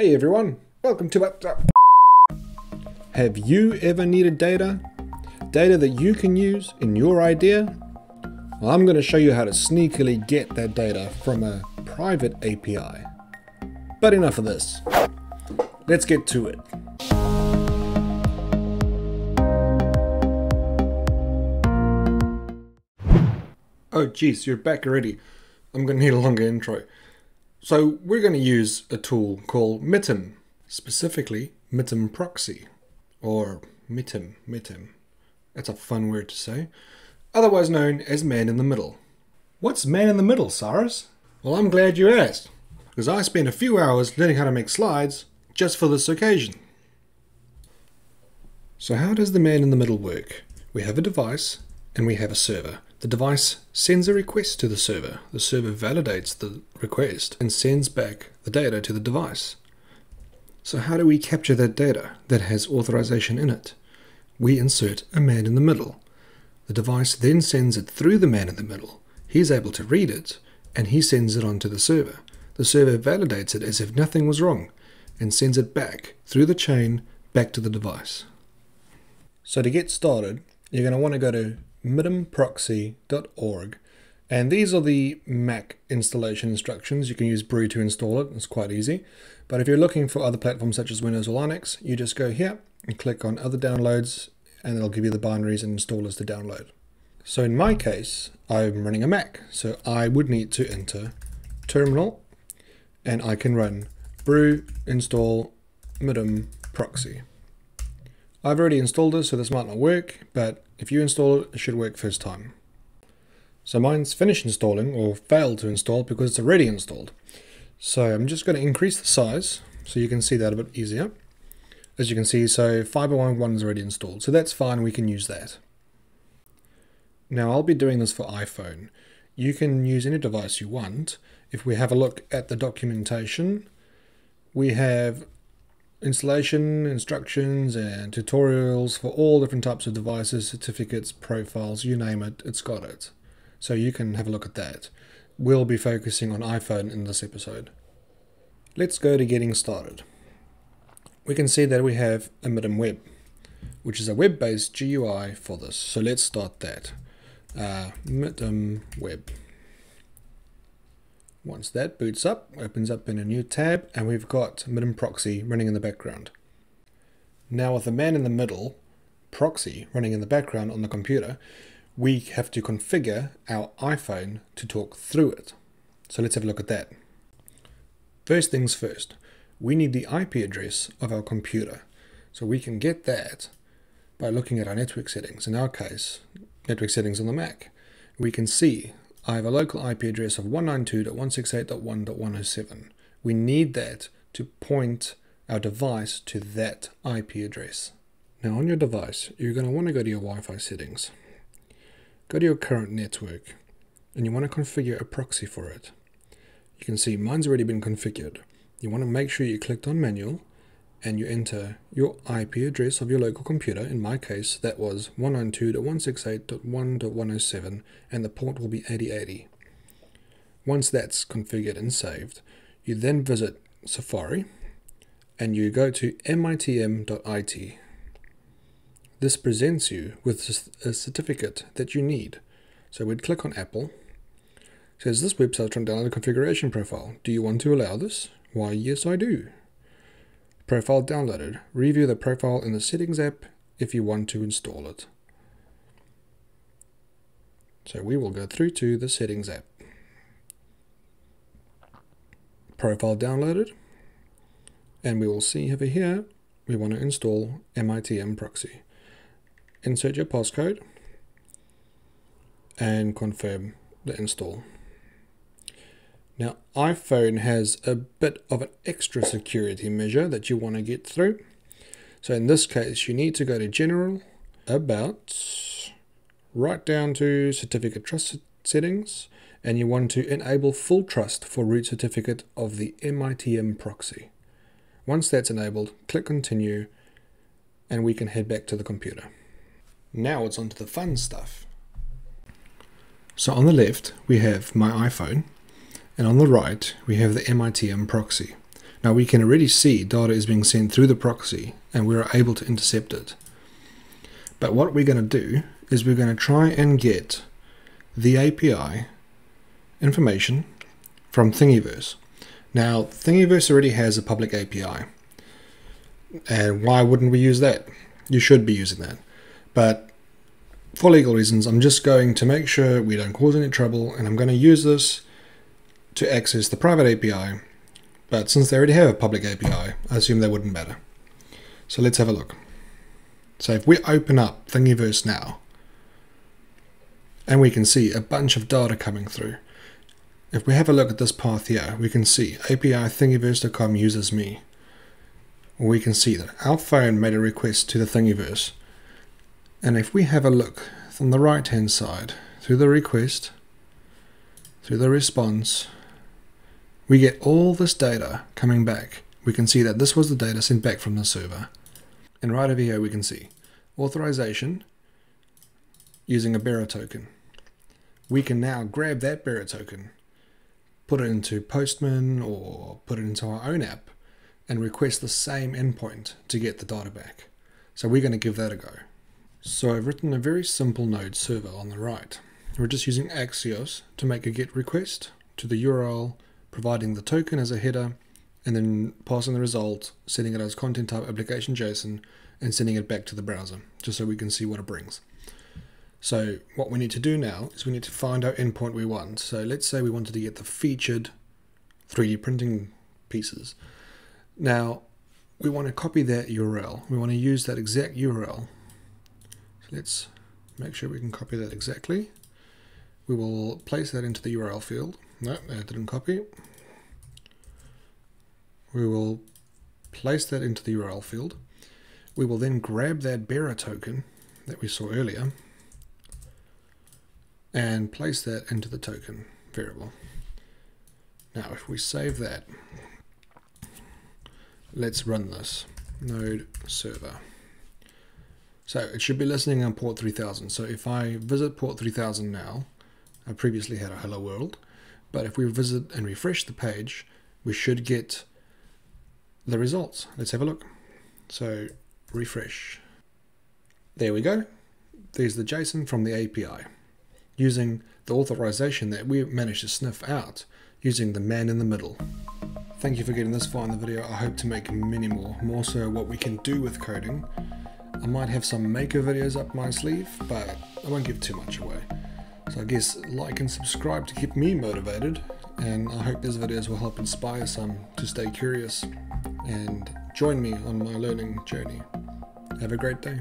Hey everyone, welcome to Have you ever needed data? Data that you can use in your idea? Well, I'm going to show you how to sneakily get that data from a private API. But enough of this. Let's get to it. Oh geez, you're back already. I'm going to need a longer intro. So we're going to use a tool called mitm, specifically mitmproxy, or mitm. That's a fun word to say. Otherwise known as man in the middle. What's man in the middle, Cyrus? Well, I'm glad you asked, because I spent a few hours learning how to make slides just for this occasion. So how does the man in the middle work? We have a device and we have a server. The device sends a request to the server validates the request and sends back the data to the device. So how do we capture that data that has authorization in it? We insert a man in the middle. The device then sends it through the man in the middle. He's able to read it and he sends it on to the server. The server validates it as if nothing was wrong and sends it back through the chain back to the device. So to get started, you're going to want to go to mitmproxy.org, and these are the Mac installation instructions. You can use Brew to install it, it's quite easy. But if you're looking for other platforms such as Windows or Linux, you just go here and click on other downloads and it'll give you the binaries and installers to download. So in my case, I'm running a Mac, so I would need to enter terminal and I can run brew install mitmproxy. I've already installed this, so this might not work, but if you install it, it should work first time. So mine's finished installing, or failed to install because it's already installed. So I'm just going to increase the size so you can see that a bit easier. As you can see, so Fiber11 is already installed, so that's fine, we can use that. Now I'll be doing this for iPhone. You can use any device you want. If we have a look at the documentation, we have installation instructions and tutorials for all different types of devices, certificates, profiles, you name it, it's got it. So you can have a look at that. We'll be focusing on iPhone in this episode. Let's go to getting started. We can see that we have a mitm web, which is a web-based GUI for this. So let's start that. Mitm web. Once that boots up, opens up in a new tab, and we've got mitmproxy running in the background. Now with the man in the middle proxy running in the background on the computer, we have to configure our iPhone to talk through it. So let's have a look at that. First things first, we need the IP address of our computer. So we can get that by looking at our network settings. In our case, network settings on the Mac. We can see I have a local IP address of 192.168.1.107. We need that to point our device to that IP address. Now on your device, you're going to want to go to your Wi-Fi settings. Go to your current network, and you want to configure a proxy for it. You can see mine's already been configured. You want to make sure you clicked on manual, and you enter your IP address of your local computer. In my case, that was 192.168.1.107, and the port will be 8080. Once that's configured and saved, you then visit Safari, and you go to mitm.it. This presents you with a certificate that you need. So we'd click on Apple. It says, this website trying to download a configuration profile. Do you want to allow this? Why, yes, I do. Profile downloaded. Review the profile in the Settings app if you want to install it. So we will go through to the Settings app. Profile downloaded. And we will see over here, we want to install mitmproxy. Insert your postcode and confirm the install. Now, iPhone has a bit of an extra security measure that you want to get through. So in this case, you need to go to General, About, right down to Certificate Trust Settings, and you want to enable Full Trust for root certificate of the mitm proxy. Once that's enabled, click Continue, and we can head back to the computer. Now it's onto the fun stuff. So on the left, we have my iPhone. And on the right, we have the mitm proxy. Now we can already see data is being sent through the proxy and we're able to intercept it. But what we're going to do is we're going to try and get the API information from Thingiverse. Now Thingiverse already has a public API. And why wouldn't we use that? You should be using that. But for legal reasons, I'm just going to make sure we don't cause any trouble, and I'm going to use this to access the private API. But since they already have a public API, I assume that wouldn't matter. So let's have a look. So if we open up Thingiverse now, and we can see a bunch of data coming through. If we have a look at this path here, we can see API thingiverse.com uses me. We can see that our phone made a request to the Thingiverse. And if we have a look on the right hand side, through the request, through the response, we get all this data coming back. We can see that this was the data sent back from the server. And right over here we can see authorization using a bearer token. We can now grab that bearer token, put it into Postman or put it into our own app, and request the same endpoint to get the data back. So we're going to give that a go. So I've written a very simple node server on the right. We're just using Axios to make a GET request to the URL, providing the token as a header, and then passing the result, setting it as content type application JSON, and sending it back to the browser, just so we can see what it brings. So what we need to do now is we need to find our endpoint we want. So let's say we wanted to get the featured 3D printing pieces. Now, we want to copy that URL. We want to use that exact URL. So let's make sure we can copy that exactly. We will place that into the URL field. No, that didn't copy. We will place that into the URL field. We will then grab that bearer token that we saw earlier and place that into the token variable. Now, if we save that, let's run this node server. So it should be listening on port 3000. So if I visit port 3000 now, I previously had a hello world, but if we visit and refresh the page, we should get the results. Let's have a look. So refresh. There we go. There's the JSON from the API using the authorization that we managed to sniff out using the man in the middle. Thank you for getting this far in the video. I hope to make many more, more so what we can do with coding. I might have some maker videos up my sleeve, but I won't give too much away. So I guess like and subscribe to keep me motivated, and I hope these videos will help inspire some to stay curious and join me on my learning journey. Have a great day.